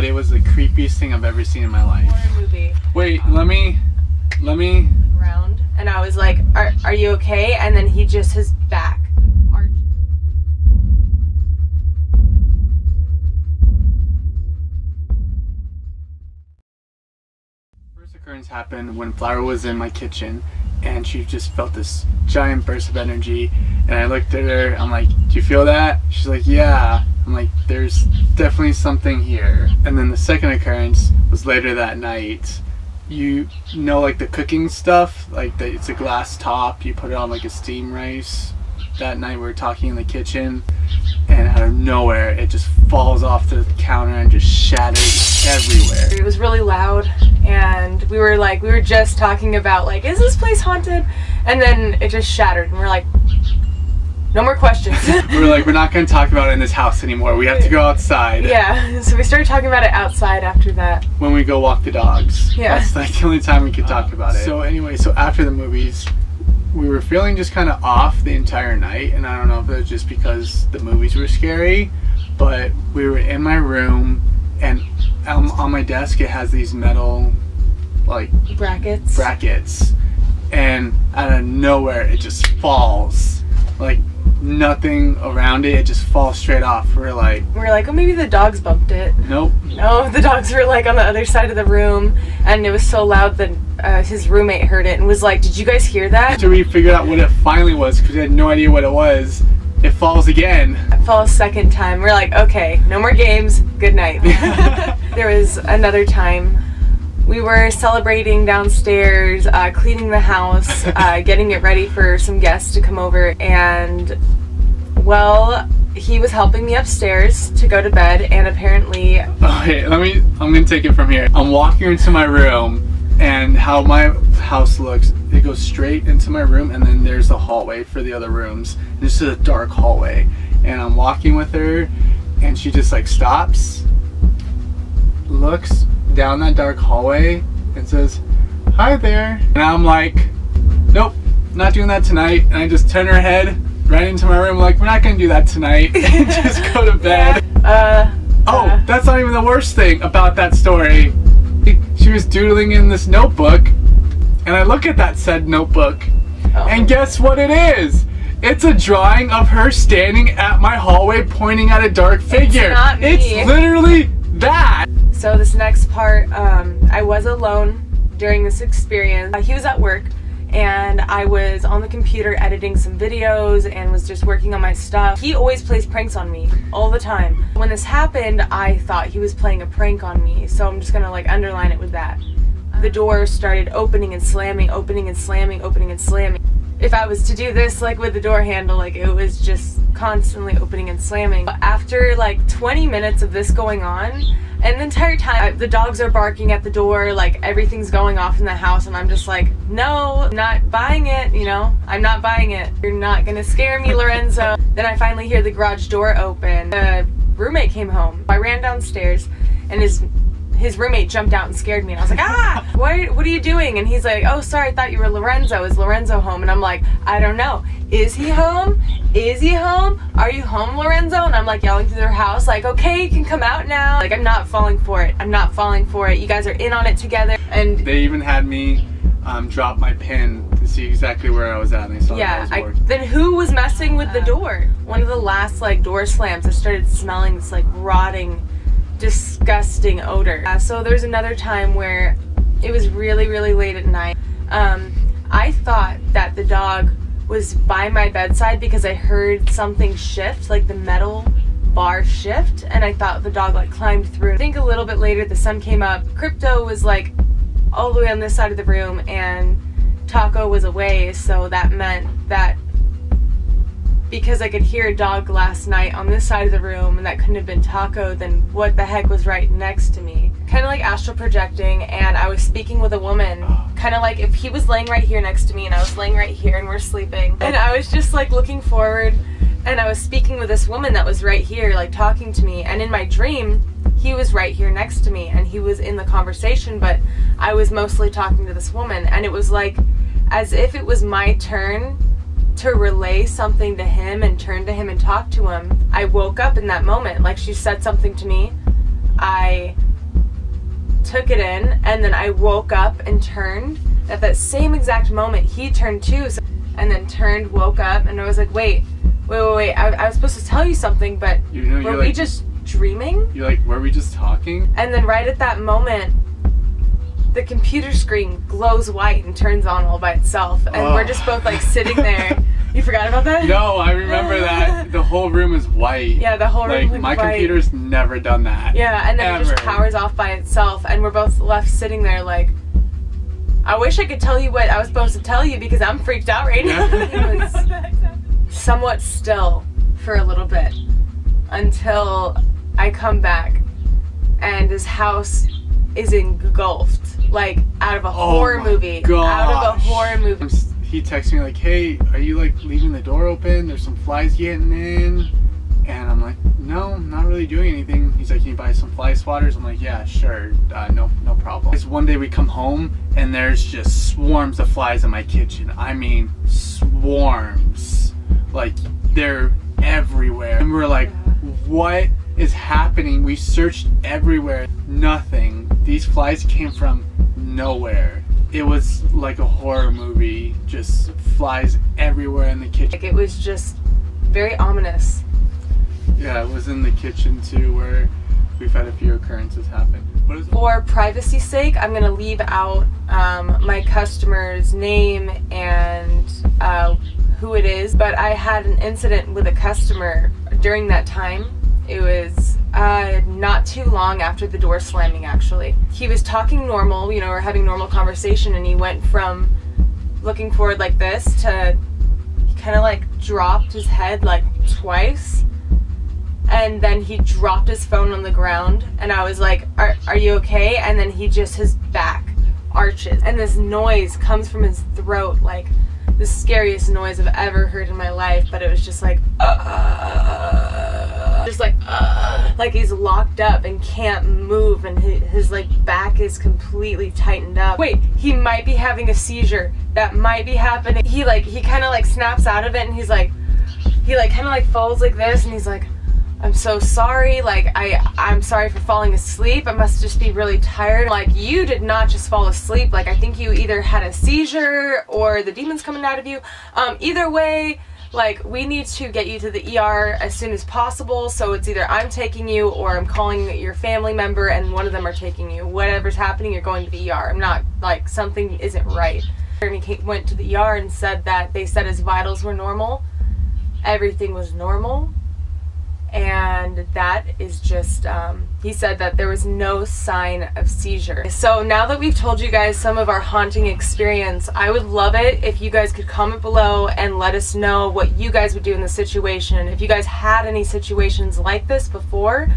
but it was the creepiest thing I've ever seen in my life. Horror movie. Wait, let me. Around, and I was like, "Are you okay?" And then he just his back. First occurrence happened when Flower was in my kitchen, and she just felt this giant burst of energy. And I looked at her. I'm like, "Do you feel that?" She's like, "Yeah." I'm like, there's definitely something here. And then the second occurrence was later that night. You know, like the cooking stuff, like it's a glass top, you put it on like a steam rice. That night we were talking in the kitchen, and out of nowhere it just falls off the counter and just shatters everywhere. It was really loud, and we were just talking about like, is this place haunted? And then it just shattered, and we're like, no more questions. We were like, we're not going to talk about it in this house anymore. We have to go outside. Yeah, so we started talking about it outside after that. When we go walk the dogs. Yeah. That's like the only time we could talk about it. So anyway, so after the movies, we were feeling just kind of off the entire night. And I don't know if it was just because the movies were scary, but we were in my room, and on my desk it has these metal, like... brackets. Brackets. And out of nowhere it just falls. Like... nothing around it, it just falls straight off. We're like, oh, maybe the dogs bumped it. Nope. No, the dogs were like on the other side of the room, and it was so loud that his roommate heard it and was like, did you guys hear that? After we figured out what it finally was, because we had no idea what it was, it falls again. It falls second time. We're like, okay, no more games, good night. There was another time. We were celebrating downstairs, cleaning the house, getting it ready for some guests to come over, and, well, he was helping me upstairs to go to bed, and apparently... Okay, I'm gonna take it from here. I'm walking into my room, and how my house looks, it goes straight into my room, and then there's a hallway for the other rooms. And this is a dark hallway, and I'm walking with her, and she just, like, stops, looks down that dark hallway, and says, hi there. And I'm like, nope, not doing that tonight. And I just turn her head right into my room, like, we're not gonna do that tonight, and just go to bed. Yeah. Oh, that's not even the worst thing about that story. She was doodling in this notebook, and I look at that said notebook, and guess what it is? It's a drawing of her standing at my hallway pointing at a dark figure. It's not me. It's literally that. So this next part, I was alone during this experience. He was at work, and I was on the computer editing some videos and was just working on my stuff. He always plays pranks on me, all the time. When this happened, I thought he was playing a prank on me, so I'm just gonna like underline it with that. The door started opening and slamming, opening and slamming, opening and slamming. If I was to do this, like with the door handle, like it was just constantly opening and slamming. But after like 20 minutes of this going on, and the entire time, the dogs are barking at the door, like everything's going off in the house, and I'm just like, no, I'm not buying it, you know? I'm not buying it. You're not gonna scare me, Lorenzo. Then I finally hear the garage door open. The roommate came home. I ran downstairs, and his roommate jumped out and scared me, and I was like, ah, what are you doing? And he's like, oh, sorry, I thought you were Lorenzo. Is Lorenzo home? And I'm like, I don't know. Is he home? Is he home? Are you home, Lorenzo? And I'm like yelling through their house, like, okay, you can come out now. Like, I'm not falling for it. I'm not falling for it. You guys are in on it together. And they even had me drop my pin to see exactly where I was at, and they saw that I was bored. Then who was messing with the door? One of the last, like, door slams, I started smelling this, like, rotting, disgusting odor. So there's another time where it was really, really late at night. I thought that the dog was by my bedside because I heard something shift, like the metal bar shift, and I thought the dog like climbed through. I think a little bit later the sun came up. Crypto was like all the way on this side of the room, and Taco was away, so that meant that because I could hear a dog last night on this side of the room, and that couldn't have been Taco, then what the heck was right next to me? Kind of like astral projecting, and I was speaking with a woman, kind of like if he was laying right here next to me and I was laying right here and we're sleeping, and I was just like looking forward, and I was speaking with this woman that was right here, like talking to me, and in my dream, he was right here next to me, and he was in the conversation, but I was mostly talking to this woman, and it was like, as if it was my turn to relay something to him and turn to him and talk to him. I woke up in that moment, like she said something to me, I took it in, and then I woke up and turned. At that same exact moment, he turned too, and then turned, woke up, and I was like, wait, I was supposed to tell you something, but you know, were we like, just dreaming? You're like, were we just talking? And then right at that moment, the computer screen glows white and turns on all by itself, and we're just both like sitting there. You forgot about that? No, I remember that. The whole room is white. Yeah, the whole room is white. My computer's never done that. Yeah, and then it just powers off by itself, and we're both left sitting there like, I wish I could tell you what I was supposed to tell you because I'm freaked out right now. It was somewhat still for a little bit until I come back and this house is engulfed, like out of a horror movie. Gosh. Out of a horror movie. He texts me like, hey, are you like leaving the door open? There's some flies getting in. And I'm like, no, I'm not really doing anything. He's like, can you buy some fly swatters? I'm like, yeah, sure, no problem. It's one day we come home and there's just swarms of flies in my kitchen. I mean, swarms, like they're everywhere. And we're like, what is happening? We searched everywhere, nothing. These flies came from nowhere. It was like a horror movie, just flies everywhere in the kitchen. Like, it was just very ominous. Yeah, it was in the kitchen too, where we've had a few occurrences happen. For privacy's sake, I'm gonna leave out my customer's name and who it is, but I had an incident with a customer during that time. It was not too long after the door slamming, actually. He was talking normal, you know, or having normal conversation, and he went from looking forward like this to he kind of like dropped his head like twice. And then he dropped his phone on the ground, and I was like, are you okay? And then he just, his back arches, and this noise comes from his throat, like the scariest noise I've ever heard in my life, but it was just like, like he's locked up and can't move, and his like back is completely tightened up. Wait, he might be having a seizure. That might be happening. He kind of like snaps out of it, and he's like, he like kind of like falls like this, and he's like, I'm so sorry, like, I'm sorry for falling asleep, I must just be really tired. Like, you did not just fall asleep, like, I think you either had a seizure or the demon's coming out of you. Either way, like, we need to get you to the ER as soon as possible, so it's either I'm taking you or I'm calling your family member and one of them are taking you. Whatever's happening, you're going to the ER. I'm not, like, something isn't right. Jeremy went to the ER and said that they said his vitals were normal, everything was normal. And that is just, he said that there was no sign of seizure. So now that we've told you guys some of our haunting experience, I would love it if you guys could comment below and let us know what you guys would do in this situation. If you guys had any situations like this before,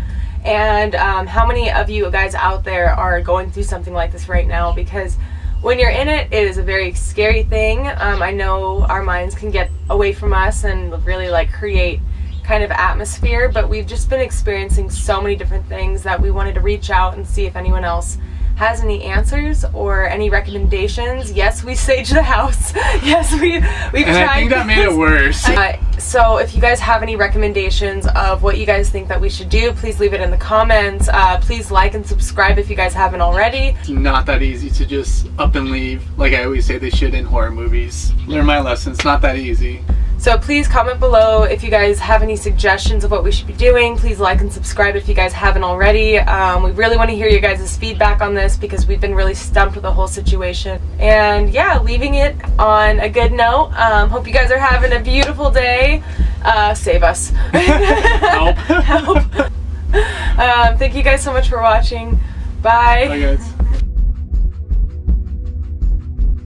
and how many of you guys out there are going through something like this right now, because when you're in it, it is a very scary thing. I know our minds can get away from us and really like create kind of atmosphere, but we've just been experiencing so many different things that we wanted to reach out and see if anyone else has any answers or any recommendations. Yes, we sage the house. Yes, we've tried. I think that made it worse. So if you guys have any recommendations of what you guys think that we should do, please leave it in the comments. Please like and subscribe if you guys haven't already. It's not that easy to just up and leave. Like I always say, they should in horror movies. Learn my lessons, not that easy. So please comment below if you guys have any suggestions of what we should be doing. Please like and subscribe if you guys haven't already. We really want to hear your guys' feedback on this because we've been really stumped with the whole situation. And yeah, leaving it on a good note. Hope you guys are having a beautiful day. Save us. Help. Help. Thank you guys so much for watching. Bye. Bye guys.